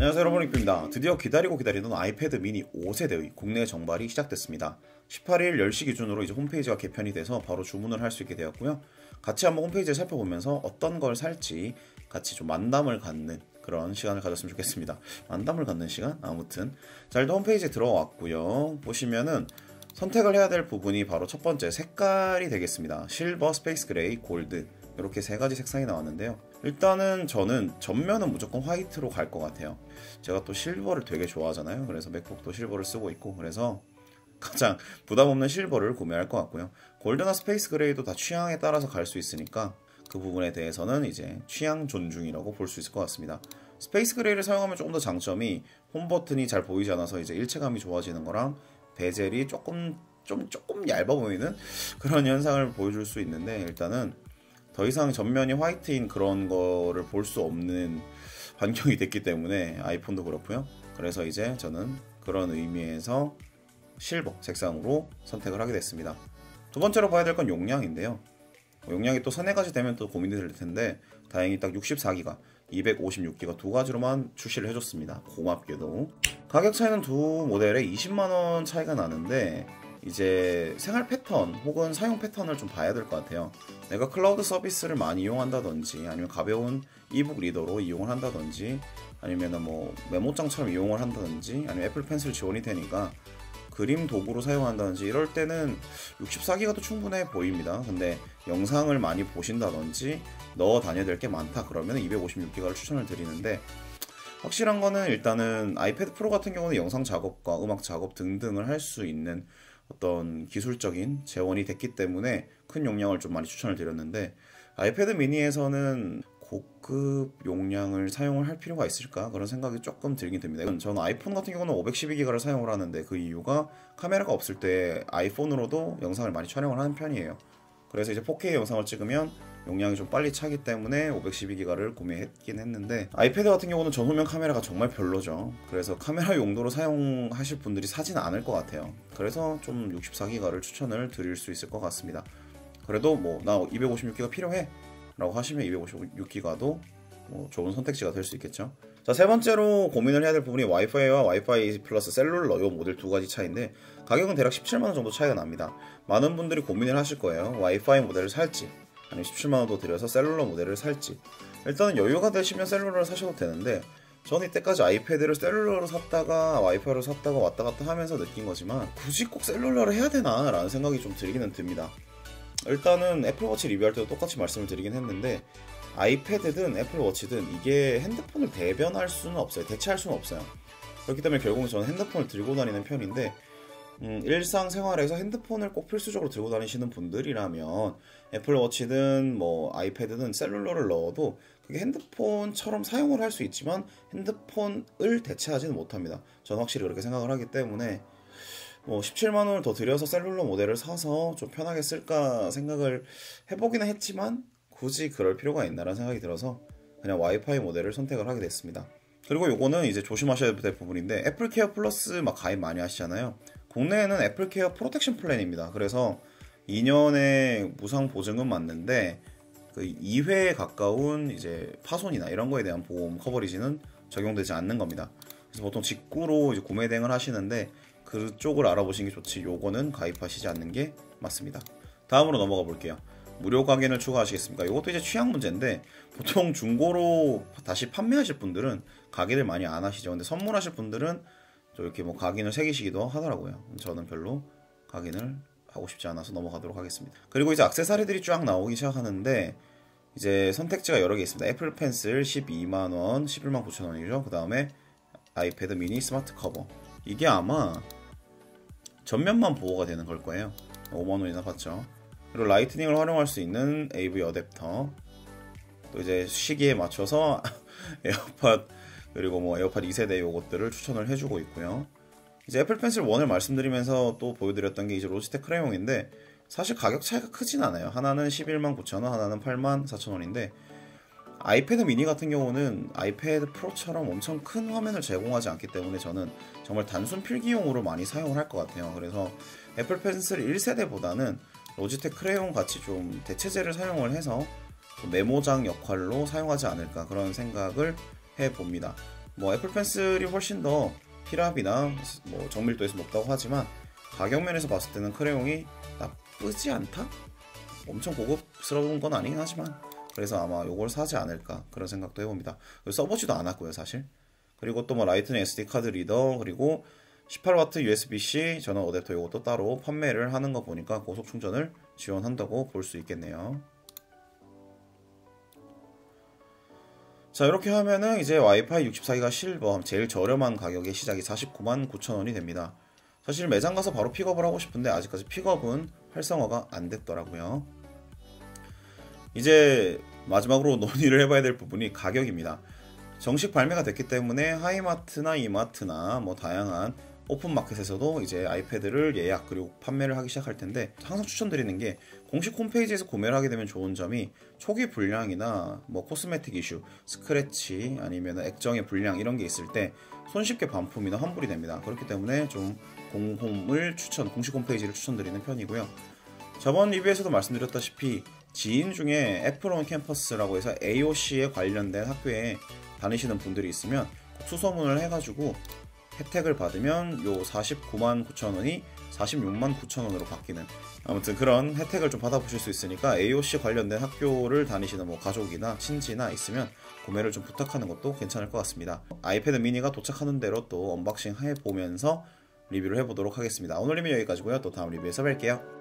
안녕하세요 여러분, 릭뷰입니다. 드디어 기다리고 기다리던 아이패드 미니 5세대의 국내 정발이 시작됐습니다. 18일 10시 기준으로 이제 홈페이지가 개편이 돼서 바로 주문을 할 수 있게 되었고요. 같이 한번 홈페이지를 살펴보면서 어떤 걸 살지 같이 좀 만담을 갖는 그런 시간을 가졌으면 좋겠습니다. 만담을 갖는 시간? 아무튼 자, 일단 홈페이지에 들어왔고요. 보시면은 선택을 해야 될 부분이 바로 첫 번째 색깔이 되겠습니다. 실버, 스페이스 그레이, 골드 이렇게 세 가지 색상이 나왔는데요. 일단은 저는 전면은 무조건 화이트로 갈 것 같아요. 제가 또 실버를 되게 좋아하잖아요. 그래서 맥북도 실버를 쓰고 있고, 그래서 가장 부담없는 실버를 구매할 것 같고요. 골드나 스페이스 그레이도 다 취향에 따라서 갈 수 있으니까 그 부분에 대해서는 이제 취향 존중이라고 볼 수 있을 것 같습니다. 스페이스 그레이를 사용하면 조금 더 장점이 홈 버튼이 잘 보이지 않아서 이제 일체감이 좋아지는 거랑 베젤이 조금 얇아 보이는 그런 현상을 보여줄 수 있는데, 일단은 더 이상 전면이 화이트인 그런 거를 볼 수 없는 환경이 됐기 때문에 아이폰도 그렇고요. 그래서 이제 저는 그런 의미에서 실버 색상으로 선택을 하게 됐습니다. 두 번째로 봐야 될 건 용량인데요. 용량이 또 3회까지 되면 또 고민이 될 텐데 다행히 딱 64기가, 256기가 두 가지로만 출시를 해줬습니다. 고맙게도. 가격 차이는 두 모델에 20만원 차이가 나는데 이제 생활 패턴 혹은 사용 패턴을 좀 봐야 될 것 같아요. 내가 클라우드 서비스를 많이 이용한다든지 아니면 가벼운 이북 리더로 이용을 한다든지 아니면 뭐 메모장처럼 이용을 한다든지 아니면 애플 펜슬 지원이 되니까 그림 도구로 사용한다든지 이럴 때는 64기가도 충분해 보입니다. 근데 영상을 많이 보신다든지 넣어 다녀야 될 게 많다 그러면 256기가를 추천을 드리는데, 확실한 거는 일단은 아이패드 프로 같은 경우는 영상 작업과 음악 작업 등등을 할 수 있는 어떤 기술적인 재원이 됐기 때문에 큰 용량을 좀 많이 추천을 드렸는데, 아이패드 미니에서는 고급 용량을 사용을 할 필요가 있을까 그런 생각이 조금 들긴 듭니다. 저는 아이폰 같은 경우는 512기가를 사용을 하는데 그 이유가 카메라가 없을 때 아이폰으로도 영상을 많이 촬영을 하는 편이에요. 그래서 이제 4K 영상을 찍으면 용량이 좀 빨리 차기 때문에 512기가를 구매했긴 했는데, 아이패드 같은 경우는 전후면 카메라가 정말 별로죠. 그래서 카메라 용도로 사용하실 분들이 사진 않을 것 같아요. 그래서 좀 64기가를 추천을 드릴 수 있을 것 같습니다. 그래도 뭐 나 256기가 필요해 라고 하시면 256기가도 뭐 좋은 선택지가 될 수 있겠죠. 자, 세 번째로 고민을 해야 될 부분이 와이파이와 와이파이 플러스 셀룰러, 이 모델 두 가지 차이인데 가격은 대략 17만원 정도 차이가 납니다. 많은 분들이 고민을 하실 거예요. 와이파이 모델을 살지 아니면 17만원도 들여서 셀룰러 모델을 살지. 일단은 여유가 되시면 셀룰러를 사셔도 되는데, 저는 이때까지 아이패드를 셀룰러로 샀다가 와이파이로 샀다가 왔다 갔다 하면서 느낀 거지만 굳이 꼭 셀룰러를 해야 되나 라는 생각이 좀 들기는 듭니다. 일단은 애플워치 리뷰할 때도 똑같이 말씀을 드리긴 했는데 아이패드든 애플워치든 이게 핸드폰을 대변할 수는 없어요. 대체할 수는 없어요. 그렇기 때문에 결국은 저는 핸드폰을 들고 다니는 편인데, 일상생활에서 핸드폰을 꼭 필수적으로 들고 다니시는 분들이라면 애플워치든 뭐 아이패드든 셀룰러를 넣어도 그게 핸드폰처럼 사용을 할 수 있지만 핸드폰을 대체하지는 못합니다. 저는 확실히 그렇게 생각을 하기 때문에 뭐 17만원을 더 들여서 셀룰러 모델을 사서 좀 편하게 쓸까 생각을 해보기는 했지만 굳이 그럴 필요가 있나라는 생각이 들어서 그냥 와이파이 모델을 선택을 하게 됐습니다. 그리고 요거는 이제 조심하셔야 될 부분인데, 애플케어 플러스 막 가입 많이 하시잖아요. 국내에는 애플케어 프로텍션 플랜입니다. 그래서 2년의 무상 보증은 맞는데 그 2회에 가까운 이제 파손이나 이런 거에 대한 보험 커버리지는 적용되지 않는 겁니다. 그래서 보통 직구로 이제 구매 대행을 하시는데 그쪽을 알아보시는 게 좋지 요거는 가입하시지 않는 게 맞습니다. 다음으로 넘어가 볼게요. 무료 가격을 추가하시겠습니까? 이것도 이제 취향 문제인데 보통 중고로 다시 판매하실 분들은 가격을 많이 안 하시죠. 근데 선물하실 분들은 또 이렇게 뭐 각인을 새기시기도 하더라고요. 저는 별로 각인을 하고 싶지 않아서 넘어가도록 하겠습니다. 그리고 이제 액세서리들이 쫙 나오기 시작하는데 이제 선택지가 여러 개 있습니다. 애플 펜슬 12만원, 11만 9천원이죠 그 다음에 아이패드 미니 스마트 커버, 이게 아마 전면만 보호가 되는 걸 거예요. 5만원이나 받죠. 그리고 라이트닝을 활용할 수 있는 AV 어댑터, 또 이제 시기에 맞춰서 에어팟, 그리고 뭐 에어팟 2세대 요것들을 추천을 해주고 있고요. 이제 애플 펜슬 1을 말씀드리면서 또 보여드렸던 게 이제 로지텍 크레용인데 사실 가격 차이가 크진 않아요. 하나는 11만 9천원, 하나는 8만 4천원인데, 아이패드 미니 같은 경우는 아이패드 프로처럼 엄청 큰 화면을 제공하지 않기 때문에 저는 정말 단순 필기용으로 많이 사용을 할 것 같아요. 그래서 애플 펜슬 1세대보다는 로지텍 크레용 같이 좀 대체제를 사용을 해서 메모장 역할로 사용하지 않을까 그런 생각을 해봅니다. 뭐 애플 펜슬이 훨씬 더 필압이나 뭐 정밀도에서 높다고 하지만 가격 면에서 봤을 때는 크레용이 나쁘지 않다? 엄청 고급스러운 건 아니긴 하지만 그래서 아마 요걸 사지 않을까 그런 생각도 해봅니다. 써보지도 않았고요 사실. 그리고 또 뭐 라이트닝 SD카드 리더 그리고 18W USB-C 전원 어댑터 요것도 따로 판매를 하는 거 보니까 고속 충전을 지원한다고 볼 수 있겠네요. 자 이렇게 하면은 이제 와이파이 64기가 실버 제일 저렴한 가격에 시작이 499,000원이 됩니다. 사실 매장 가서 바로 픽업을 하고 싶은데 아직까지 픽업은 활성화가 안 됐더라고요. 이제 마지막으로 논의를 해봐야 될 부분이 가격입니다. 정식 발매가 됐기 때문에 하이마트나 이마트나 뭐 다양한 오픈마켓에서도 이제 아이패드를 예약 그리고 판매를 하기 시작할 텐데 항상 추천드리는 게 공식 홈페이지에서 구매를 하게 되면 좋은 점이 초기 불량이나 뭐 코스메틱 이슈, 스크래치 아니면 액정의 불량 이런 게 있을 때 손쉽게 반품이나 환불이 됩니다. 그렇기 때문에 좀 공식 홈페이지를 추천드리는 편이고요. 저번 리뷰에서도 말씀드렸다시피 지인 중에 애플온 캠퍼스라고 해서 AOC에 관련된 학교에 다니시는 분들이 있으면 수소문을 해가지고 혜택을 받으면 요 499,000원이 469,000원으로 바뀌는 아무튼 그런 혜택을 좀 받아보실 수 있으니까 AOC 관련된 학교를 다니시는 뭐 가족이나 친지나 있으면 구매를 좀 부탁하는 것도 괜찮을 것 같습니다. 아이패드 미니가 도착하는 대로 또 언박싱 해보면서 리뷰를 해보도록 하겠습니다. 오늘 리뷰 여기까지고요. 또 다음 리뷰에서 뵐게요.